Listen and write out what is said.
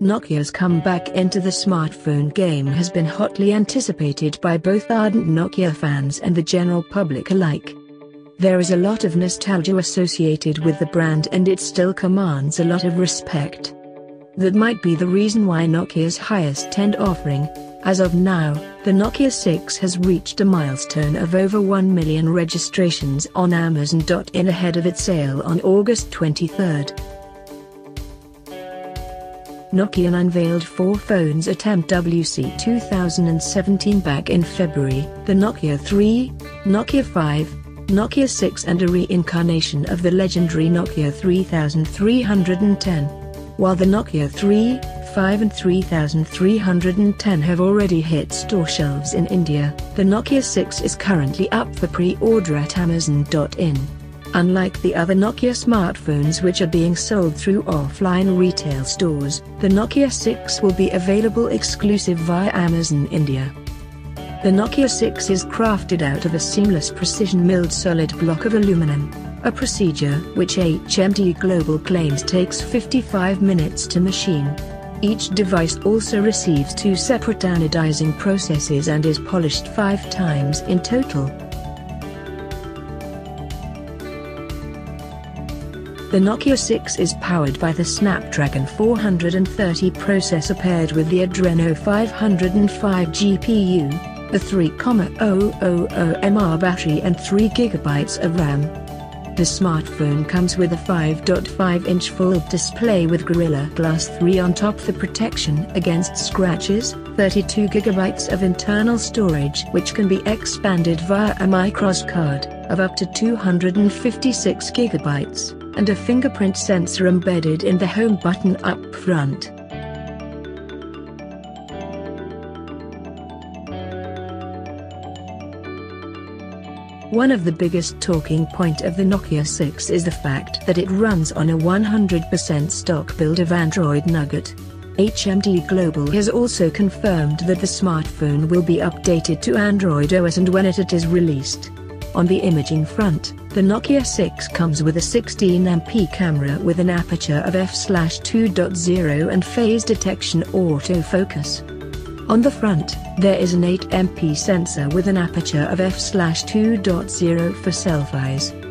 Nokia's comeback into the smartphone game has been hotly anticipated by both ardent Nokia fans and the general public alike. There is a lot of nostalgia associated with the brand, and it still commands a lot of respect. That might be the reason why Nokia's highest end offering, as of now, the Nokia 6, has reached a milestone of over 1 million registrations on Amazon.in ahead of its sale on August 23. Nokia unveiled four phones at MWC 2017 back in February: the Nokia 3, Nokia 5, Nokia 6 and a reincarnation of the legendary Nokia 3310. While the Nokia 3, 5 and 3310 have already hit store shelves in India, the Nokia 6 is currently up for pre-order at Amazon.in. Unlike the other Nokia smartphones which are being sold through offline retail stores, the Nokia 6 will be available exclusive via Amazon India. The Nokia 6 is crafted out of a seamless precision-milled solid block of aluminum, a procedure which HMD Global claims takes 55 minutes to machine. Each device also receives two separate anodizing processes and is polished 5 times in total. The Nokia 6 is powered by the Snapdragon 430 processor paired with the Adreno 505 GPU, a 3,000 mAh battery and 3 GB of RAM. The smartphone comes with a 5.5-inch full display with Gorilla Glass 3 on top for protection against scratches, 32 GB of internal storage which can be expanded via a microSD of up to 256 GB. And a fingerprint sensor embedded in the home button up front. One of the biggest talking point of the Nokia 6 is the fact that it runs on a 100% stock build of Android Nougat. HMD Global has also confirmed that the smartphone will be updated to Android OS and when it is released. On the imaging front, the Nokia 6 comes with a 16MP camera with an aperture of f/2.0 and phase detection autofocus. On the front, there is an 8MP sensor with an aperture of f/2.0 for selfies.